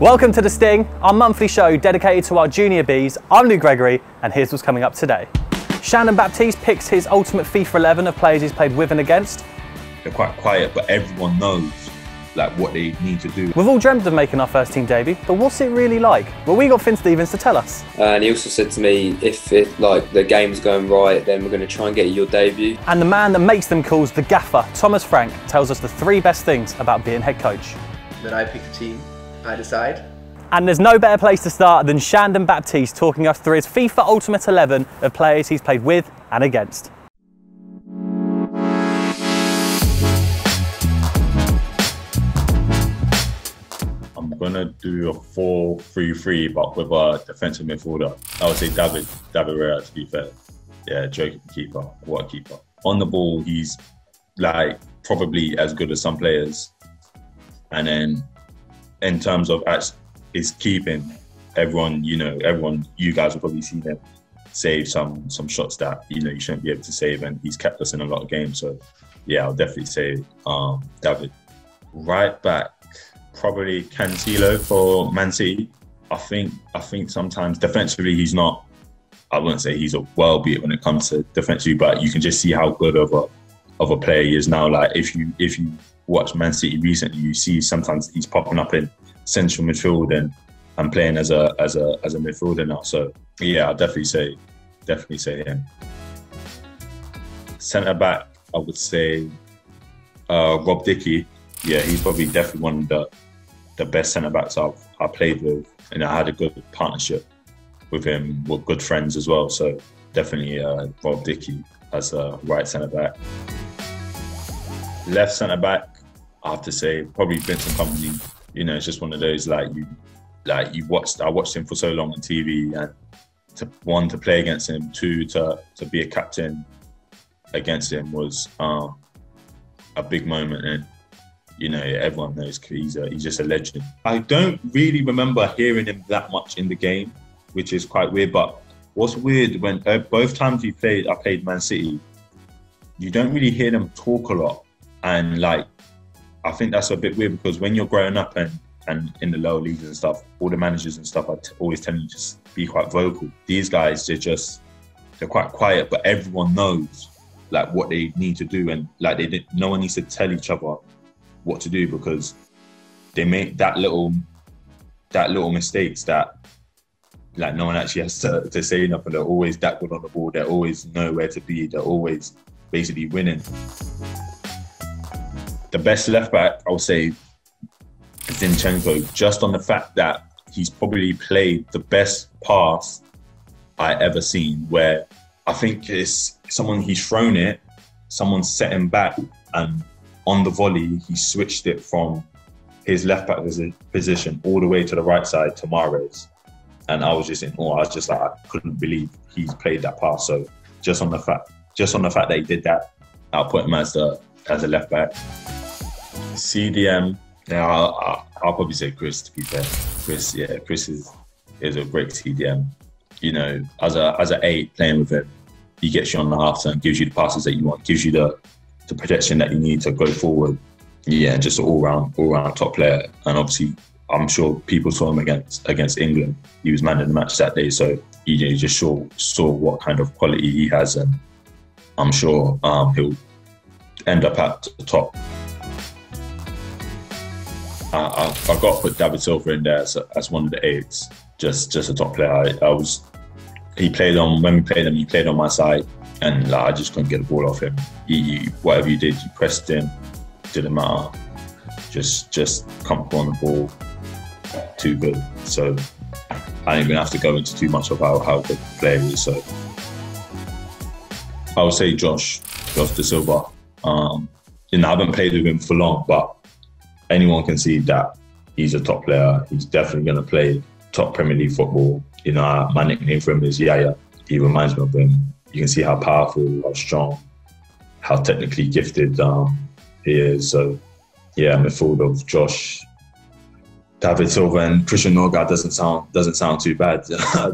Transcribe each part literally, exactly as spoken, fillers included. Welcome to The Sting, our monthly show dedicated to our junior Bs. I'm Lou Gregory, and here's what's coming up today. Shandon Baptiste picks his ultimate FIFA eleven of players he's played with and against. They're quite quiet, but everyone knows like what they need to do. We've all dreamt of making our first team debut, but what's it really like? Well, we got Finn Stevens to tell us. Uh, and he also said to me, if it, like the game's going right, then we're going to try and get you your debut. And the man that makes them calls the gaffer, Thomas Frank, tells us the three best things about being head coach. Then I pick the team. I decide. And there's no better place to start than Shandon Baptiste talking us through his FIFA Ultimate eleven of players he's played with and against. I'm going to do a four three three, but with a defensive midfielder. I would say David, David Rera, to be fair. Yeah, joking keeper, what a keeper. On the ball, he's like probably as good as some players. And then in terms of his keeping, everyone, you know, everyone, you guys will probably see him save some some shots that, you know, you shouldn't be able to save, and he's kept us in a lot of games. So, yeah, I'll definitely say um, David. Right back, probably Cancelo for Man City. I think, I think sometimes defensively he's not, I wouldn't say he's a world beat when it comes to defensively, but you can just see how good of a, of a player he is now. Like, if you, if you, watch Man City recently, you see sometimes he's popping up in central midfield and, and playing as a as a as a midfielder now. So yeah, I'll definitely say definitely say him. Centre back, I would say uh, Rob Dickey. Yeah, he's probably definitely one of the the best centre backs I've I played with, and I had a good partnership with him. We're good friends as well. So definitely uh, Rob Dickey as a right centre back. Left centre back, I have to say probably Vincent Kompany. You know, it's just one of those like you, like you watched. I watched him for so long on T V, and to one to play against him, two to to be a captain against him was um, a big moment. And you know, everyone knows he's a, he's just a legend. I don't really remember hearing him that much in the game, which is quite weird. But what's weird when uh, both times we played, I played Man City, you don't really hear them talk a lot. And like, I think that's a bit weird because when you're growing up and, and in the lower leagues and stuff, all the managers and stuff are t always tend you to just be quite vocal. These guys, they're just, they're quite quiet, but everyone knows like what they need to do. And like, they didn't, no one needs to tell each other what to do because they make that little, that little mistakes that like no one actually has to, to say nothing. They're always that good on the ball. They always know where to be. They're always basically winning. The best left back, I would say, Zinchenko, just on the fact that he's probably played the best pass I ever seen, where I think it's someone he's thrown it, someone set him back, and on the volley, he switched it from his left back position all the way to the right side to Mahrez. And I was just in awe. I was just like, I couldn't believe he's played that pass. So just on the fact, just on the fact that he did that, I'll put him as the as a left back. C D M, yeah, I'll, I'll, I'll probably say Chris, to be fair. Chris, yeah, Chris is is a great C D M. You know, as a as an eight playing with him, he gets you on the half turn, gives you the passes that you want, gives you the the protection that you need to go forward. Yeah, just an all round all round top player. And obviously, I'm sure people saw him against against England. He was man of the match that day, so he, he just saw saw what kind of quality he has, and I'm sure um, he'll end up at the top. I, I, I got to put David Silva in there as, as one of the eights, just just a top player. I, I was, he played on when we played him. He played on my side, and like, I just couldn't get the ball off him. He, he, whatever you did, you pressed him, didn't matter. Just just comfortable on the ball, too good. So I ain't gonna have to go into too much of how how good the player is. So I would say Josh, Josh de Silva. Um, and I haven't played with him for long, but anyone can see that he's a top player. He's definitely going to play top Premier League football. You know, my nickname for him is Yaya. He reminds me of him. You can see how powerful, how strong, how technically gifted um, he is. So, yeah, I'm a fool of Josh, David Silva, and Christian Norgaard. Doesn't sound doesn't sound too bad.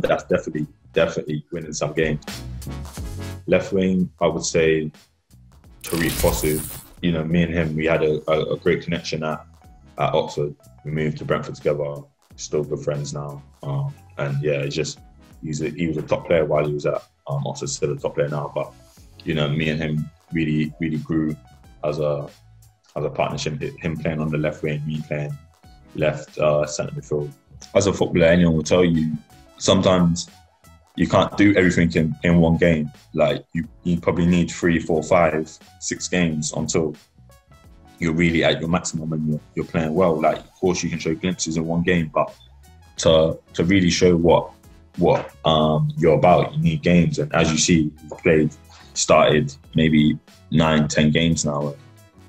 That's definitely definitely winning some games. Left wing, I would say Tariq Fosu. You know, me and him, we had a, a, a great connection at, at Oxford. We moved to Brentford together. still good friends now. Um, and yeah, it's just, he's a, he was a top player while he was at um, Oxford, still a top player now. But, you know, me and him really, really grew as a as a partnership. Him playing on the left wing, me playing left uh, centre midfield. As a footballer, anyone will tell you, sometimes you can't do everything in, in one game. Like, you, you probably need three, four, five, six games until you're really at your maximum and you're, you're playing well. Like, of course, you can show glimpses in one game, but to to really show what what um, you're about, you need games. And as you see, you've played, started maybe nine, ten games now,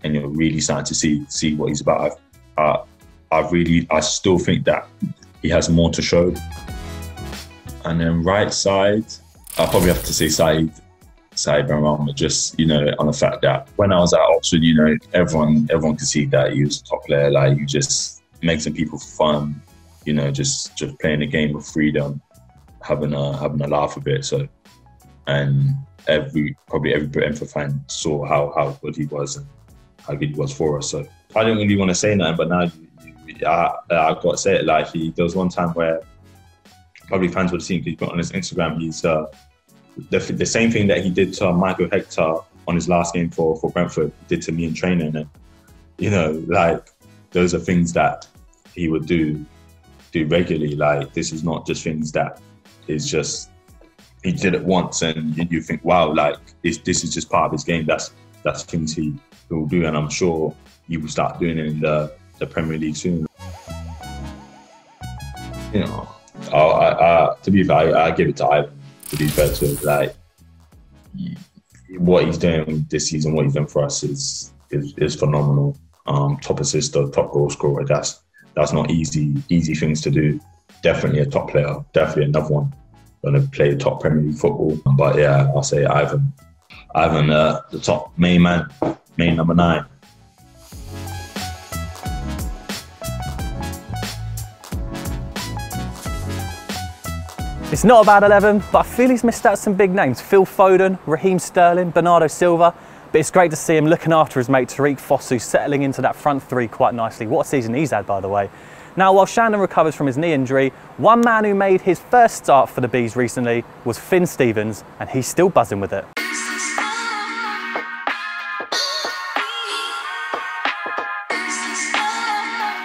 and you're really starting to see see what he's about. I, I, I really, I still think that he has more to show. And then right side, I probably have to say Saïd, Saïd Benrahma, just, you know, on the fact that when I was at Oxford, you know, everyone everyone could see that he was a top player. Like, you just making people fun, you know, just just playing a game of freedom, having a having a laugh with it. So, and every probably every Brentford fan saw how how good he was and how good he was for us. So I didn't really want to say nothing, but now I I got to say it. Like, he, there was one time where probably fans would have seen, because he put on his Instagram, he's uh, the, the same thing that he did to Michael Hector on his last game for, for Brentford, did to me in training. And, you know, like, those are things that he would do do regularly. Like, this is not just things that is just, he did it once and you think, wow, like, it's, this is just part of his game. That's that's things he will do. And I'm sure he will start doing it in the, the Premier League soon. You know, I, I, to be fair, I, I give it to Ivan, to be fair to him. Like, what he's doing this season, what he's done for us is is, is phenomenal. Um, top assist, top goal scorer, that's that's not easy, easy things to do. Definitely a top player, definitely another one going to play top Premier League football. But yeah, I'll say Ivan, Ivan uh, the top main man, main number nine. It's not a bad eleven, but I feel he's missed out some big names. Phil Foden, Raheem Sterling, Bernardo Silva. But it's great to see him looking after his mate Tariq Fosu, settling into that front three quite nicely. What a season he's had, by the way. Now, while Shandon recovers from his knee injury, one man who made his first start for the Bees recently was Finn Stevens, and he's still buzzing with it.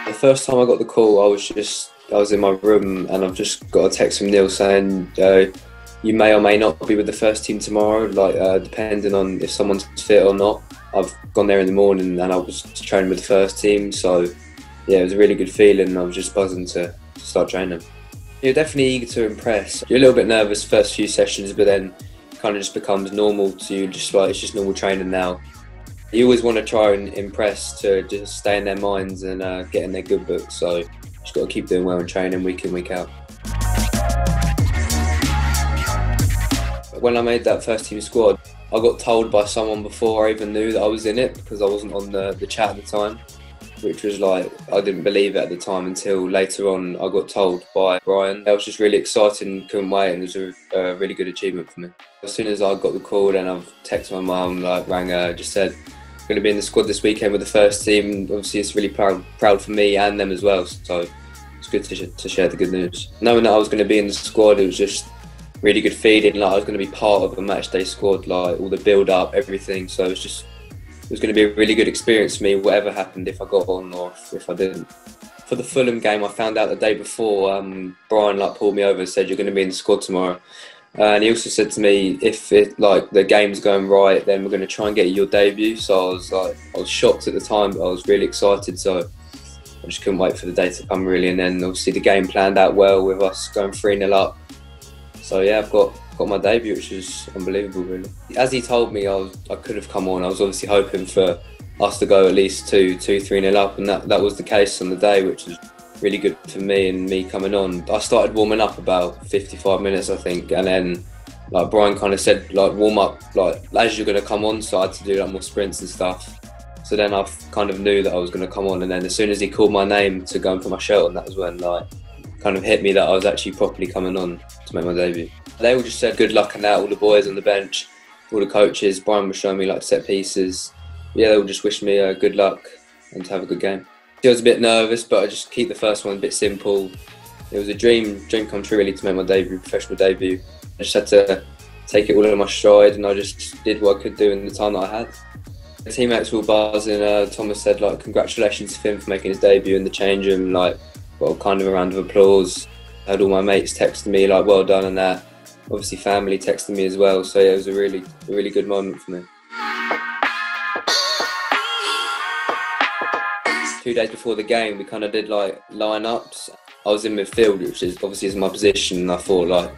The first time I got the call, I was just I was in my room and I've just got a text from Neil saying uh, you may or may not be with the first team tomorrow, like uh, depending on if someone's fit or not. I've gone there in the morning and I was training with the first team, so yeah, it was a really good feeling. I was just buzzing to, to start training. You're definitely eager to impress. You're a little bit nervous first few sessions, but then it kind of just becomes normal to you, just like it's just normal training now. You always want to try and impress to just stay in their minds and uh, get in their good books, so just got to keep doing well and training week in, week out. When I made that first team squad, I got told by someone before I even knew that I was in it, because I wasn't on the, the chat at the time, which was like, I didn't believe it at the time until later on I got told by Brian. It was just really exciting, couldn't wait, and it was a, a really good achievement for me. As soon as I got the call, then I've texted my mum, like rang her, just said, going to be in the squad this weekend with the first team. Obviously, it's really proud, proud for me and them as well. So it's good to, to share the good news. Knowing that I was going to be in the squad, it was just really good feeling. Like I was going to be part of a matchday squad, like all the build-up, everything. So it was just, it was going to be a really good experience for me, whatever happened, if I got on or if I didn't. For the Fulham game, I found out the day before. Um, Brian like pulled me over and said, "You're going to be in the squad tomorrow." Uh, and he also said to me, if it, like the game's going right, then we're going to try and get your debut. So I was like, I was shocked at the time, but I was really excited. So I just couldn't wait for the day to come, really. And then obviously the game planned out well with us going three nil up. So yeah, I've got got my debut, which is unbelievable, really. As he told me, I was, I could have come on. I was obviously hoping for us to go at least two, two, three nil up, and that that was the case on the day, which was really good for me and me coming on. I started warming up about fifty-five minutes, I think, and then like Brian kind of said, like warm up, like as you're going to come on, so I had to do like more sprints and stuff. So then I kind of knew that I was going to come on, and then as soon as he called my name to go and put my shirt on, that was when like kind of hit me that I was actually properly coming on to make my debut. They all just said good luck and that, all the boys on the bench, all the coaches. Brian was showing me like set pieces. Yeah, they all just wished me uh, good luck and to have a good game. I was a bit nervous, but I just keep the first one a bit simple. It was a dream, dream come true really to make my debut, professional debut. I just had to take it all in my stride, and I just did what I could do in the time that I had. The teammates were all buzzing. Uh, Thomas said, like, congratulations to Finn for making his debut in the change room. Like, well, kind of a round of applause. I had all my mates texting me, like, well done and that. Obviously, family texting me as well. So, yeah, it was a really, a really good moment for me. Two days before the game, we kind of did, like, line-ups. I was in midfield, which is obviously is my position, and I thought, like,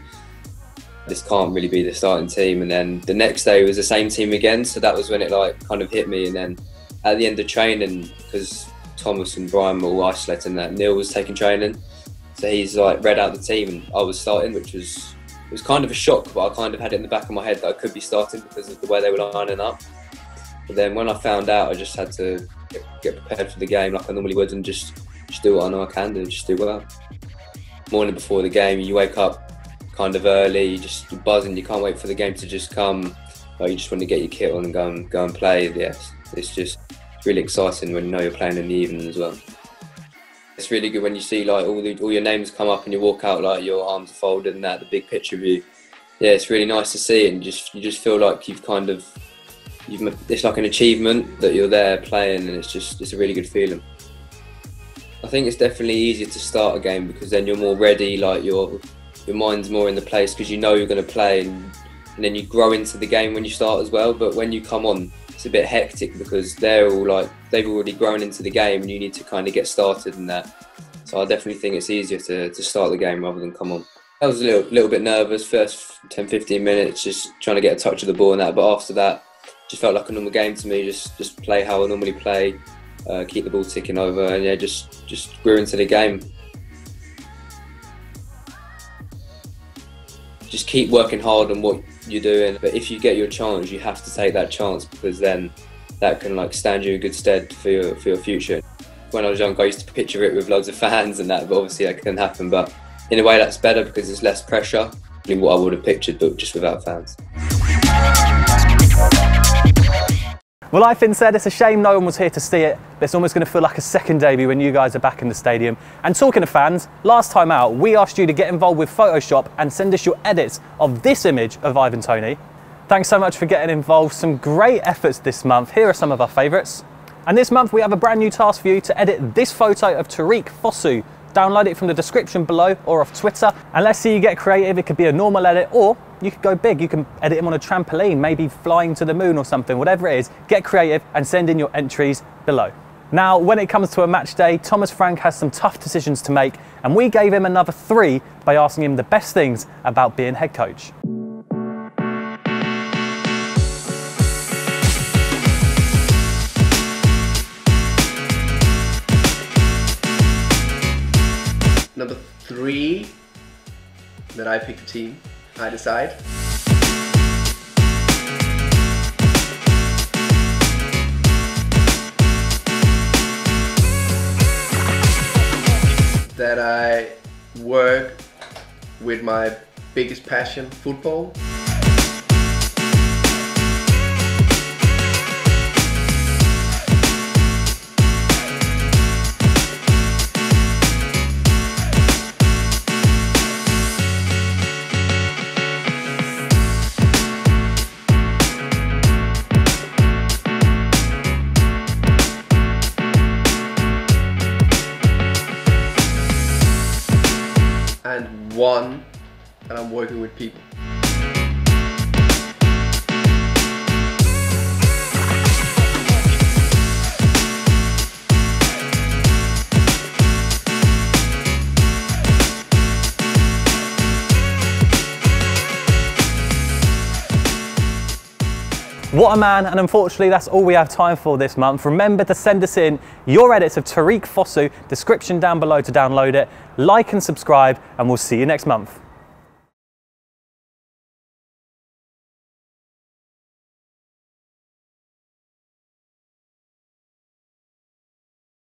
this can't really be the starting team. And then the next day was the same team again, so that was when it, like, kind of hit me. And then at the end of training, because Thomas and Brian were all isolating that, Neil was taking training, so he's, like, read out the team, and I was starting, which was, it was kind of a shock, but I kind of had it in the back of my head that I could be starting because of the way they were lining up. But then when I found out, I just had to get prepared for the game like I normally would, and just, just do what I know I can do and just do well. Morning before the game, you wake up kind of early, you just buzzing, you can't wait for the game to just come. Like, you just want to get your kit on and go and, go and play. Yes, it's just really exciting when you know you're playing in the evening as well. It's really good when you see, like, all, the, all your names come up and you walk out, like, your arms are folded and that, the big picture of you. Yeah, it's really nice to see it, and just, you just feel like you've kind of, You've, it's like an achievement that you're there playing, and it's just it's a really good feeling. I think it's definitely easier to start a game because then you're more ready, like your your mind's more in the place because you know you're going to play, and, and then you grow into the game when you start as well. But when you come on, it's a bit hectic because they're all like they've already grown into the game, and you need to kind of get started and that. So I definitely think it's easier to, to start the game rather than come on. I was a little little bit nervous first ten fifteen minutes, just trying to get a touch of the ball and that. But after that, just felt like a normal game to me. Just, just play how I normally play, uh, keep the ball ticking over, and yeah, just, just grew into the game. Just keep working hard on what you're doing. But if you get your chance, you have to take that chance because then that can, like, stand you in good stead for your, for your future. When I was young, I used to picture it with loads of fans and that, but obviously that couldn't happen. But in a way, that's better because there's less pressure than what I would have pictured, but just without fans. Well, like Finn said, it's a shame no one was here to see it, but it's almost going to feel like a second debut when you guys are back in the stadium. And talking of fans, last time out, we asked you to get involved with Photoshop and send us your edits of this image of Ivan Tony. Thanks so much for getting involved. Some great efforts this month. Here are some of our favourites. And this month, we have a brand new task for you to edit this photo of Tariq Fosu. Download it from the description below or off Twitter. And let's see you get creative. It could be a normal edit, or you could go big. You can edit him on a trampoline, maybe flying to the moon or something, whatever it is. Get creative and send in your entries below. Now, when it comes to a match day, Thomas Frank has some tough decisions to make, and we gave him another three by asking him the best things about being head coach. Number three, that I pick the team. I decide. That I work with my biggest passion, football. And one, and I'm working with people. What a man, and unfortunately that's all we have time for this month. Remember to send us in your edits of Tariq Fosu, description down below to download it, like and subscribe, and we'll see you next month.